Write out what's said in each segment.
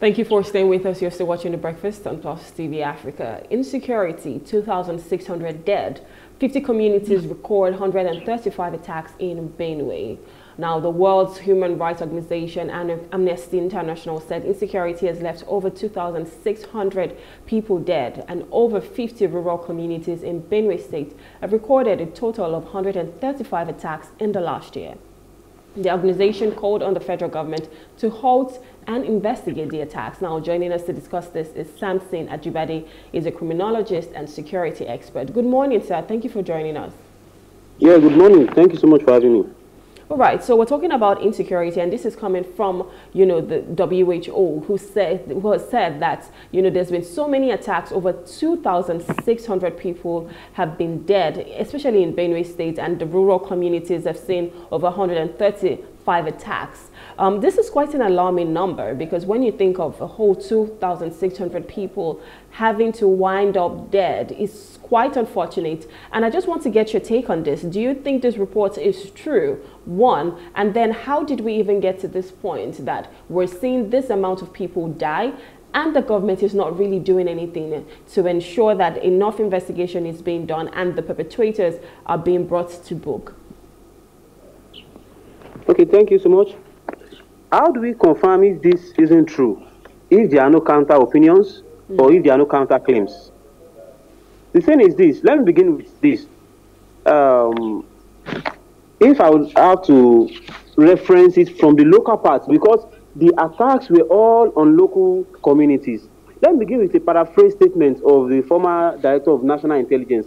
Thank you for staying with us. You're still watching The Breakfast on Plus TV Africa. Insecurity, 2,600 dead. 50 communities record 135 attacks in Benue. Now, the World Human Rights Organization and Amnesty International said insecurity has left over 2,600 people dead, and over 50 rural communities in Benue State have recorded a total of 135 attacks in the last year. The organization called on the federal government to halt and investigate the attacks. Now, joining us to discuss this is Samson Ajibade. He's a criminologist and security expert. Good morning, sir. Thank you for joining us. Yeah, good morning. Thank you so much for having me. All right, so we're talking about insecurity, and this is coming from, the WHO, who said that, there's been so many attacks. Over 2,600 people have been dead, especially in Benue State, and the rural communities have seen over 135 attacks. This is quite an alarming number, because when you think of a whole 2,600 people having to wind up dead, it's quite unfortunate, and I just want to get your take on this. Do you think this report is true, one, and then how did we even get to this point that we're seeing this amount of people die and the government is not really doing anything to ensure that enough investigation is being done and the perpetrators are being brought to book? Okay, thank you so much. How do we confirm if this isn't true, if there are no counter opinions or if there are no counter claims? The thing is this, let me begin with this. If I would have to reference it from the local parts, because the attacks were all on local communities. Let me begin with a paraphrase statement of the former Director of National Intelligence,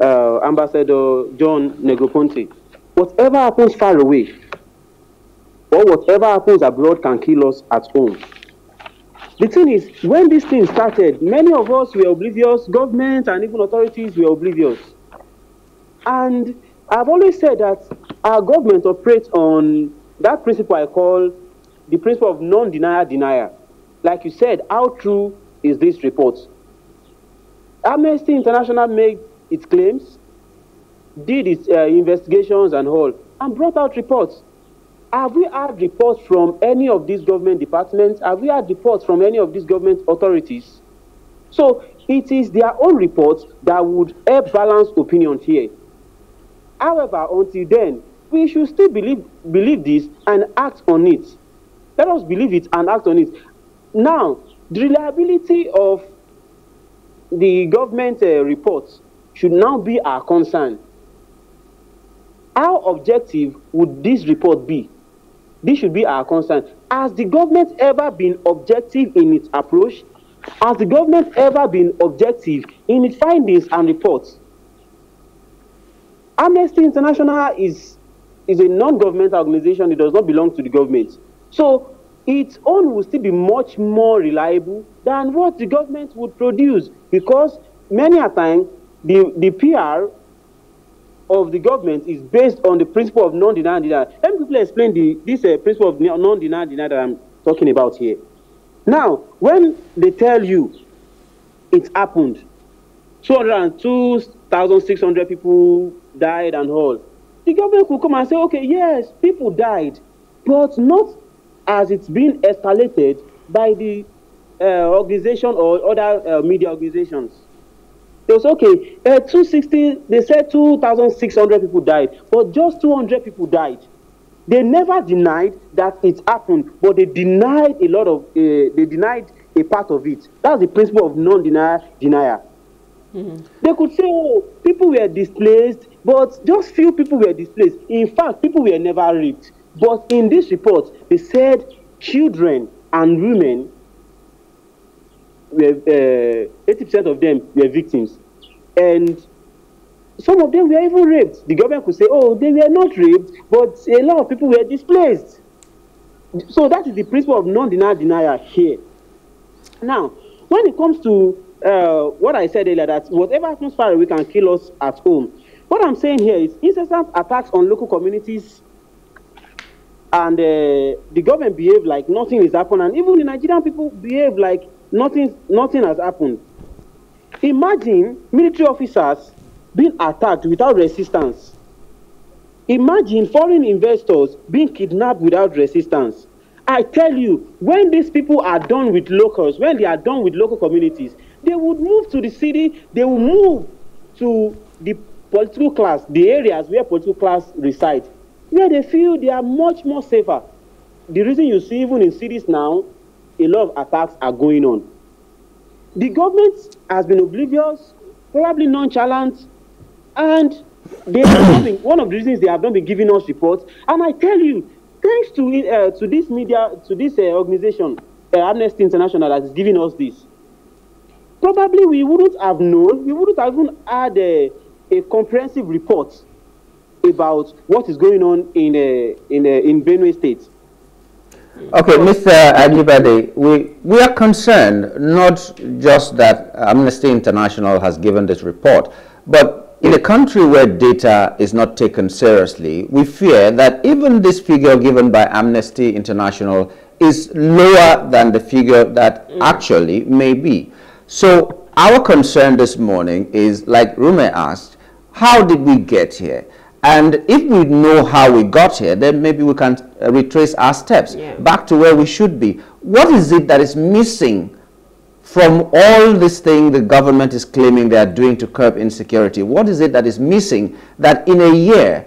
Ambassador John Negroponto. Whatever happens far away, or whatever happens abroad can kill us at home. The thing is, when this thing started, many of us were oblivious, government and even authorities were oblivious. And I've always said that our government operates on that principle I call the principle of non-denier-denier. Like you said, how true is this report? Amnesty International made its claims, did its investigations and all, and brought out reports. Have we had reports from any of these government departments? Have we had reports from any of these government authorities? So it is their own reports that would help balance opinion here. However, until then, we should still believe this and act on it. Let us believe it and act on it. Now, the reliability of the government reports should now be our concern. How objective would this report be? This should be our concern. Has the government ever been objective in its approach? Has the government ever been objective in its findings and reports? Amnesty International is a non-governmental organization. It does not belong to the government. So its own will still be much more reliable than what the government would produce, because many a time the PR of the government is based on the principle of non-denial-denial. Let me quickly explain this principle of non-denial-denial that I'm talking about here. Now, when they tell you it happened, 2,600 people died and all, the government could come and say, okay, yes, people died, but not as it's been escalated by the organization or other media organizations. It was okay, 260, they said 2,600 people died, but just 200 people died. They never denied that it happened, but they denied they denied a part of it. That's the principle of non-denier-denier. They could say, oh, people were displaced, but just few people were displaced. In fact, people were never raped. But in this report, they said children and women, 80% of them were victims, and some of them were even raped. The government could say, oh, they were not raped, but a lot of people were displaced. So that is the principle of non-denial-denial here. Now, when it comes to what I said earlier, that whatever happens far away can kill us at home, what I'm saying here is incessant attacks on local communities, and the government behaved like nothing has happened, and even the Nigerian people behave like nothing has happened. Imagine military officers being attacked without resistance. Imagine foreign investors being kidnapped without resistance. I tell you, when these people are done with locals, when they are done with local communities, they would move to the city, they will move to the political class, the areas where political class reside, where they feel they are much more safer. The reason you see even in cities now, a lot of attacks are going on. The government has been oblivious, probably nonchalant, and they have been, one of the reasons they have not been giving us reports. And I tell you, thanks to this media, to this organization, Amnesty International, that is giving us this, probably we wouldn't have known, we wouldn't have even had a comprehensive report about what is going on in Benue State. Okay, Mr. Ajibade, we are concerned not just that Amnesty International has given this report, but in a country where data is not taken seriously, we fear that even this figure given by Amnesty International is lower than the figure that actually may be. So our concern this morning is, like Rume asked, how did we get here? And if we know how we got here, then maybe we can retrace our steps back to where we should be. What is it that is missing from all this thing the government is claiming they are doing to curb insecurity? What is it that is missing that in a year,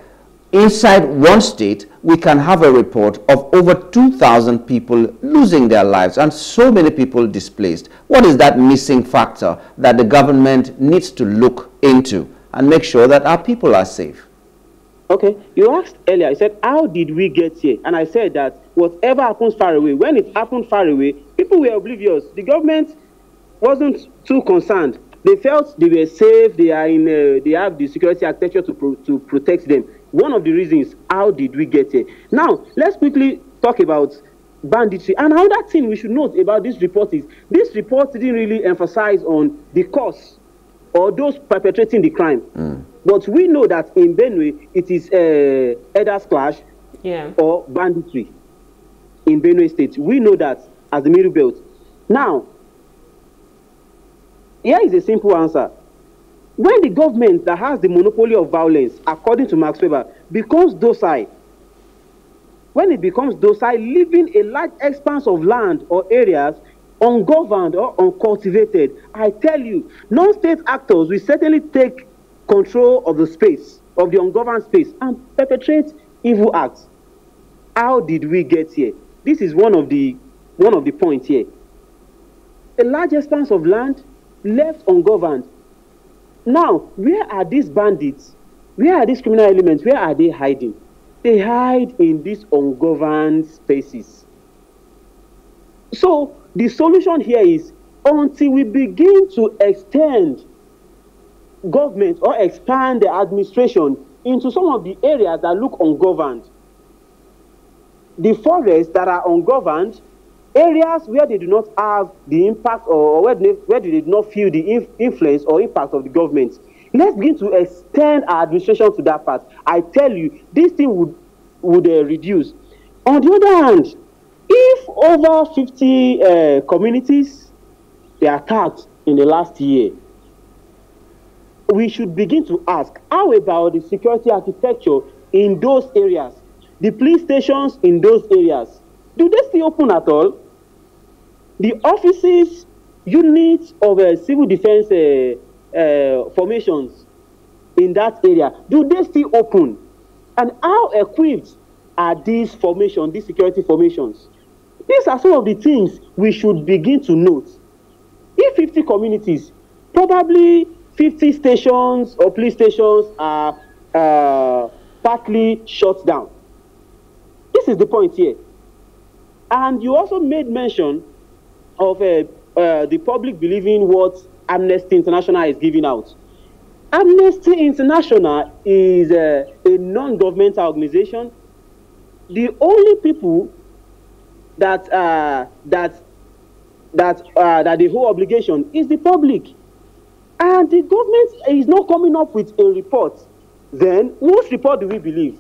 inside one state, we can have a report of over 2,000 people losing their lives and so many people displaced? What is that missing factor that the government needs to look into and make sure that our people are safe? Okay, you asked earlier, I said, how did we get here? And I said that whatever happens far away, when it happened far away, people were oblivious. The government wasn't too concerned. They felt they were safe, they have the security architecture to protect them. One of the reasons, how did we get here? Now, let's quickly talk about banditry. And another thing we should note about this report is, this report didn't really emphasize on the cause or those perpetrating the crime. But we know that in Benue, it is elders clash or banditry in Benue State. We know that as the Middle Belt. Now, here is a simple answer. When the government that has the monopoly of violence, according to Max Weber, becomes docile, when it becomes docile, leaving a large expanse of land or areas ungoverned or uncultivated, I tell you, non-state actors will certainly take control of the space, of the ungoverned space, and perpetrate evil acts. How did we get here? This is one of the points here. A large expanse of land left ungoverned. Now, where are these bandits? Where are these criminal elements? Where are they hiding? They hide in these ungoverned spaces. So the solution here is, until we begin to extend government or expand the administration into some of the areas that look ungoverned, the forests that are ungoverned, areas where they do not have the impact or where they did not feel the influence or impact of the government, let's begin to extend our administration to that part. I tell you, this thing would reduce. On the other hand, if over 50 communities were attacked in the last year, we should begin to ask, how about the security architecture in those areas? The police stations in those areas, do they stay open at all? The offices, units of civil defense formations in that area, do they stay open? And how equipped are these formations, these security formations? These are some of the things we should begin to note. If 50 communities, probably 50 stations or police stations are partly shut down. This is the point here. And you also made mention of the public believing what Amnesty International is giving out. Amnesty International is a non-governmental organization. The only people that they hold obligation is the public. And the government is not coming up with a report. Then, whose report do we believe?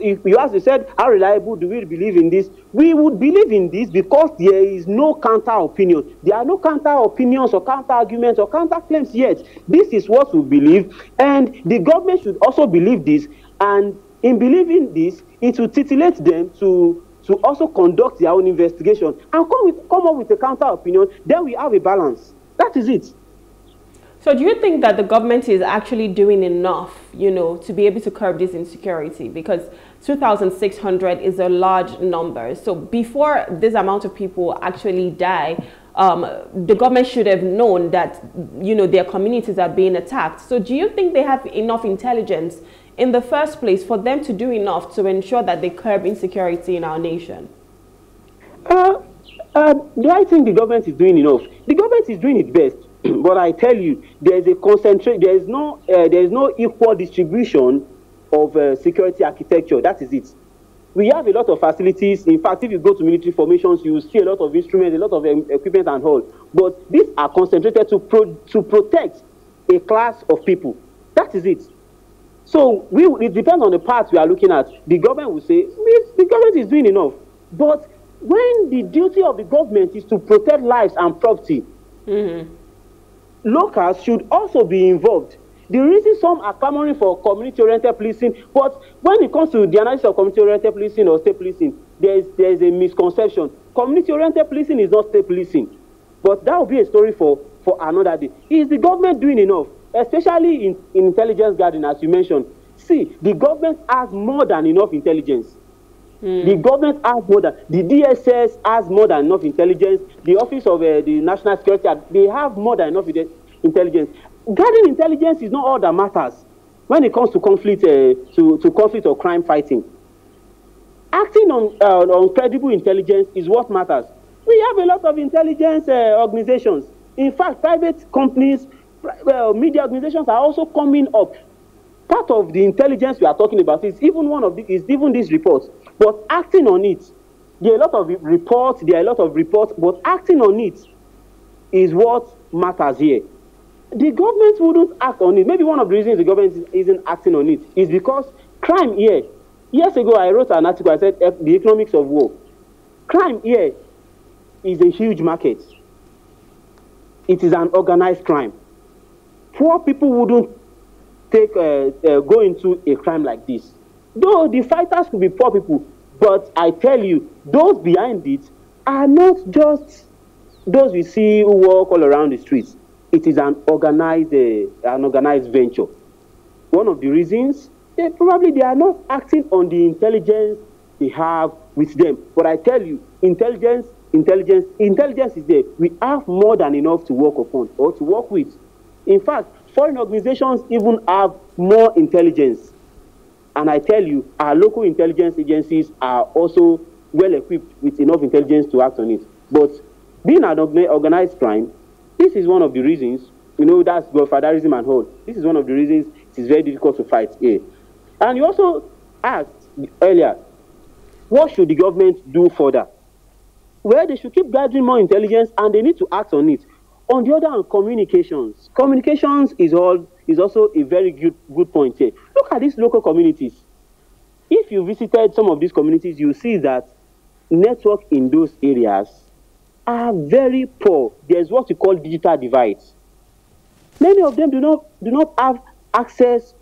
If you asked, you said, how reliable do we believe in this? We would believe in this because there is no counter-opinion. There are no counter-opinions or counter-arguments or counter-claims yet. This is what we believe, and the government should also believe this. And in believing this, it will titillate them to to also conduct their own investigation and come up with a counter opinion, then we have a balance. That is it. So do you think that the government is actually doing enough, you know, to be able to curb this insecurity? Because 2,600 is a large number. So before this amount of people actually die, the government should have known that, you know, their communities are being attacked. So do you think they have enough intelligence in the first place for them to do enough to ensure that they curb insecurity in our nation? Do I think the government is doing enough? The government is doing its best, but I tell you, there is a concentration. There is no equal distribution of security architecture. That is it. We have a lot of facilities. In fact, if you go to military formations, you will see a lot of instruments, a lot of equipment and all. But these are concentrated to protect a class of people. That is it. So it depends on the part we are looking at. The government will say, the government is doing enough. But when the duty of the government is to protect lives and property, locals should also be involved. The reason some are clamoring for community-oriented policing, but when it comes to the analysis of community-oriented policing or state policing, there is a misconception. Community-oriented policing is not state policing. But that will be a story for another day. Is the government doing enough? Especially in intelligence gathering, as you mentioned. See, the government has more than enough intelligence. The government has more than, the DSS has more than enough intelligence. The Office of the National Security, they have more than enough intelligence. Gathering intelligence is not all that matters when it comes to conflict, to conflict or crime fighting. Acting on credible intelligence is what matters. We have a lot of intelligence organizations. In fact, private companies, media organizations are also coming up. Part of the intelligence we are talking about is even this report. But acting on it, there are a lot of reports, but acting on it is what matters here. The government wouldn't act on it. Maybe one of the reasons the government isn't acting on it is because crime here. Years ago, I wrote an article. I said the economics of war. Crime here is a huge market. It is an organized crime. Poor people wouldn't go into a crime like this. Though the fighters could be poor people, but I tell you, those behind it are not just those we see who walk all around the streets. It is an organized venture. One of the reasons, they are not acting on the intelligence they have with them. But I tell you, intelligence is there. We have more than enough to work upon or to work with. In fact, foreign organizations even have more intelligence. And I tell you, our local intelligence agencies are also well-equipped with enough intelligence to act on it. But being an organized crime, this is one of the reasons, you know, that's godfatherism and all. This is one of the reasons it is very difficult to fight here. And you also asked earlier, what should the government do further? Well, they should keep gathering more intelligence and they need to act on it. On the other hand, communications. Communications is also a very good point here. Look at these local communities. If you visited some of these communities, you see that network in those areas are very poor. There's what we call digital divides. Many of them do not have access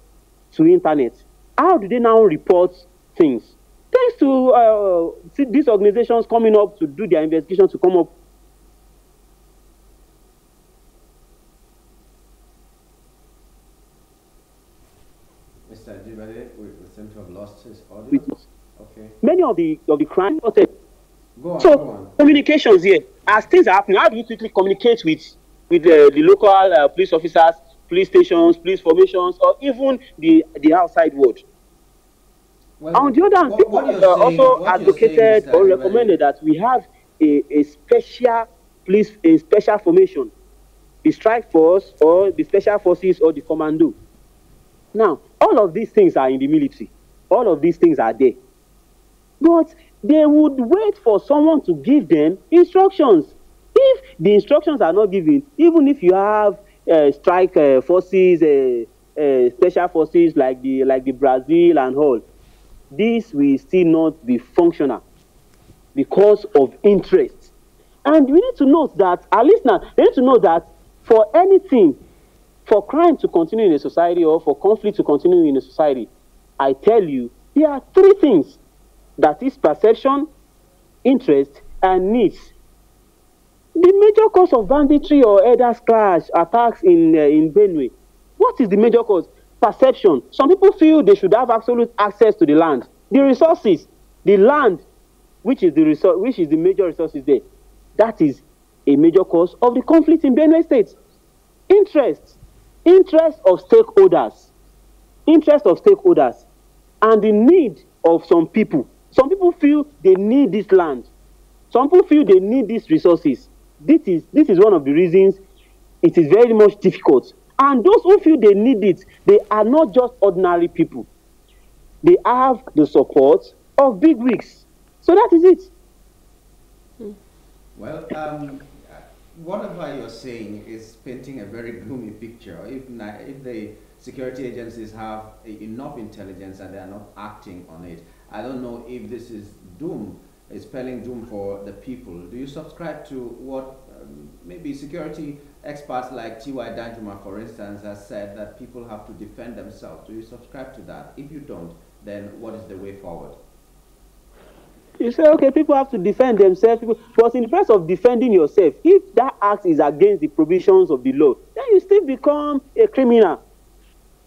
to internet. How do they now report things? Thanks to these organizations coming up to do their investigations, to come up Okay. Many of the crime. So communications here, as things are happening, how do you quickly communicate with the local police officers, police stations, police formations, or even the outside world? Well, on the other hand, people also advocated or recommended that we have a special police, a special formation, the strike force or the special forces or the commando. Now, all of these things are in the military. All of these things are there. But they would wait for someone to give them instructions. If the instructions are not given, even if you have strike forces, special forces like the Brazil and all, this will still not be functional because of interest. And we need to note that, our listeners, they need to know that for anything, for crime to continue in a society or for conflict to continue in a society, I tell you, there are three things. That is perception, interests and needs. The major cause of banditry or elders clash attacks in Benue, what is the major cause? Perception. Some people feel they should have absolute access to the land, the resources, the land, which is the resource, which is the major resources there. That is a major cause of the conflict in Benue State. Interest of stakeholders, and the need of some people. Some people feel they need this land. Some people feel they need these resources. This is one of the reasons it is very much difficult. And those who feel they need it, they are not just ordinary people. They have the support of bigwigs. So that is it. Well, whatever you're saying is painting a very gloomy picture. If the security agencies have enough intelligence and they are not acting on it, I don't know if this is doom. Is spelling doom for the people. Do you subscribe to what maybe security experts like T.Y. Danjuma, for instance, has said, that people have to defend themselves? Do you subscribe to that? If you don't, then what is the way forward? You say, okay, people have to defend themselves. But in the process of defending yourself, if that act is against the provisions of the law, then you still become a criminal.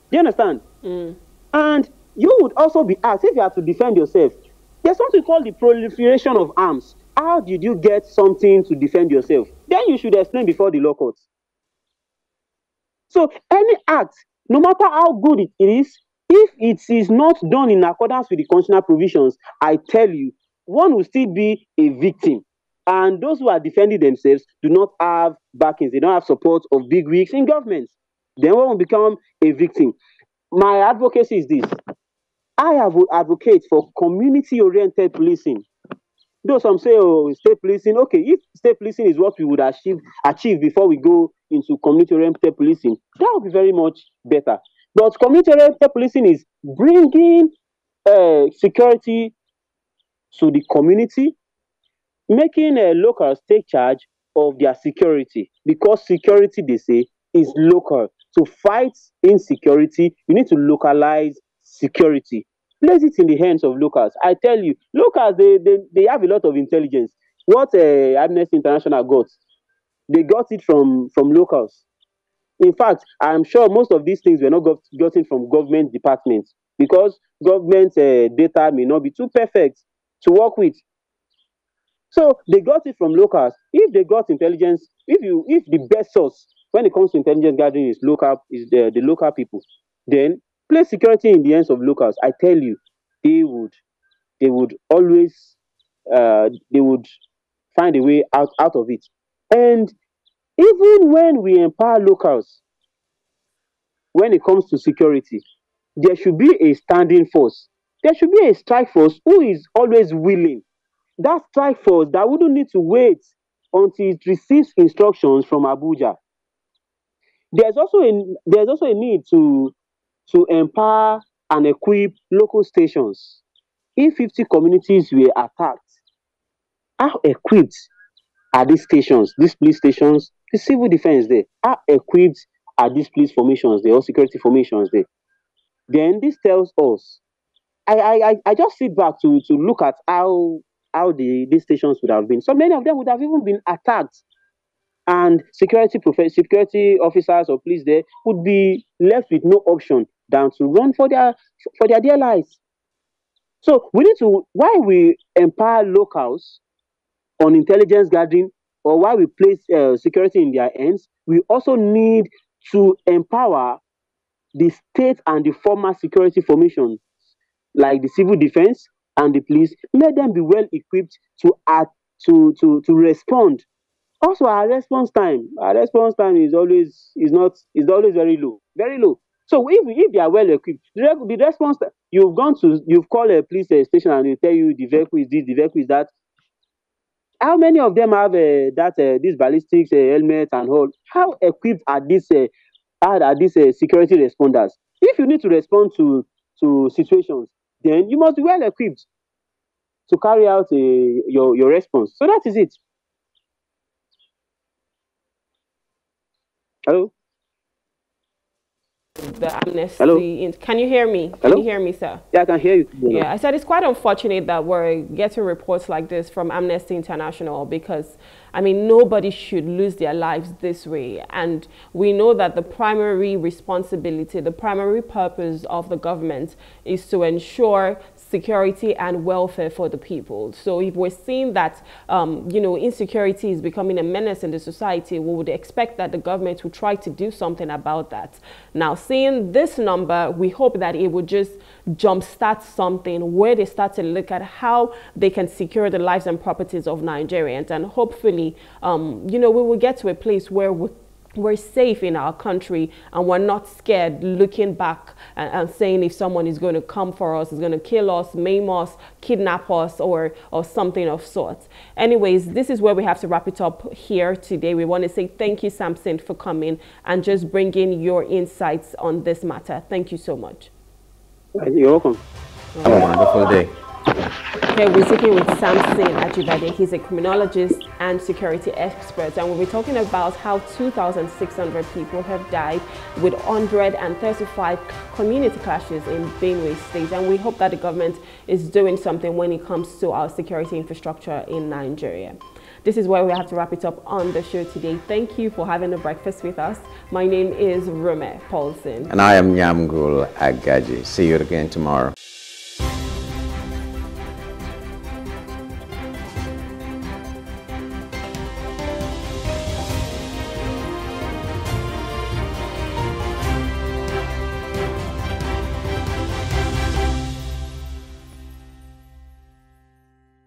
Do you understand? Mm. And you would also be asked, if you have to defend yourself, there's something called the proliferation of arms. How did you get something to defend yourself? Then you should explain before the law courts. So any act, no matter how good it is, if it is not done in accordance with the constitutional provisions, I tell you, one will still be a victim. And those who are defending themselves do not have backings. They don't have support of bigwigs in government. Then one will become a victim. My advocacy is this. I advocate for community-oriented policing. Though some say, oh, state policing. Okay, if state policing is what we would achieve before we go into community-oriented policing, that would be very much better. But community-oriented policing is bringing security to the community, making locals take charge of their security, because security, they say, is local. To fight insecurity, you need to localize security. Place it in the hands of locals. I tell you, locals, they have a lot of intelligence. What Amnesty International got, they got it from locals. In fact, I'm sure most of these things were not gotten from government departments, because government data may not be too perfect to work with. So they got it from locals. If they got intelligence, if the best source when it comes to intelligence gathering is the local people, then place security in the hands of locals. I tell you, they would find a way out of it. And even when we empower locals, when it comes to security, there should be a standing force. There should be a strike force who is always willing. That strike force that wouldn't need to wait until it receives instructions from Abuja. There's also a need to empower and equip local stations. If 50 communities were attacked, how equipped are these stations, these police stations, the civil defense there? How equipped are these police formations there, or security formations there? Then this tells us, I just sit back to look at how these stations would have been. So many of them would have even been attacked, and security officers or police there would be left with no option than to run for their dear lives. So we need to, while we empower locals on intelligence gathering, or while we place security in their hands, we also need to empower the state and the former security formations, like the civil defense and the police. Let them be well equipped to respond. Also, our response time is always very low. So if they are well equipped, the response time, you've called a police station and they tell you the vehicle is this, the vehicle is that. How many of them have these ballistics helmets and all? How equipped are these security responders? If you need to respond to situations, then you must be well equipped to carry out your response. So that is it. Hello? the Amnesty. Hello? Can you hear me? Hello? Can you hear me, sir? Yeah, I can hear you. Yeah, I said it's quite unfortunate that we're getting reports like this from Amnesty International because, I mean, nobody should lose their lives this way. And we know that the primary responsibility, the primary purpose of the government is to ensure security and welfare for the people. So if we're seeing that, you know, insecurity is becoming a menace in the society, we would expect that the government would try to do something about that. Now, seeing this number, we hope that it would just jumpstart something where they start to look at how they can secure the lives and properties of Nigerians. And hopefully, you know, we will get to a place where we're safe in our country and we're not scared looking back and saying if someone is going to come for us, is going to kill us, maim us, kidnap us, or something of sorts. Anyways, this is where we have to wrap it up here today. We want to say thank you, Samson, for coming and just bringing your insights on this matter. Thank you so much. You're welcome. Have a wonderful day. Okay, we're speaking with Samson Ajibade. He's a criminologist and security expert, and we'll be talking about how 2,600 people have died with 135 community clashes in Benue State, and we hope that the government is doing something when it comes to our security infrastructure in Nigeria. This is where we have to wrap it up on the show today. Thank you for having a breakfast with us. My name is Rume Paulson. And I am Nyamgul Agaji. See you again tomorrow.